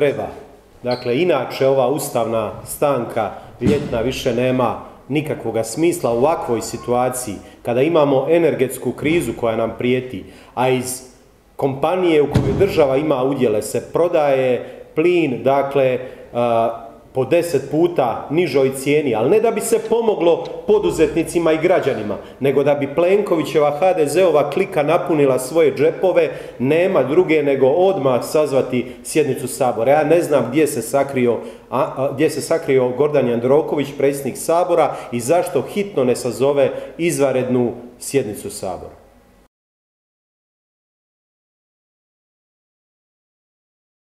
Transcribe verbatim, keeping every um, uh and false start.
Treba. Dakle, inače ova ustavna stanka ljetna više nema nikakvoga smisla u ovakvoj situaciji, kada imamo energetsku krizu koja nam prijeti, a iz kompanije u kojoj država ima udjele se prodaje plin, dakle, po deset puta nižoj cijeni, ali ne da bi se pomoglo poduzetnicima i građanima, nego da bi Plenkovićeva ha de zeova klika napunila svoje džepove, nema druge nego odmah sazvati sjednicu Sabora. Ja ne znam gdje se sakrio, a, a, gdje se sakrio Gordan Jandroković, predsjednik Sabora, i zašto hitno ne sazove izvanrednu sjednicu Sabora.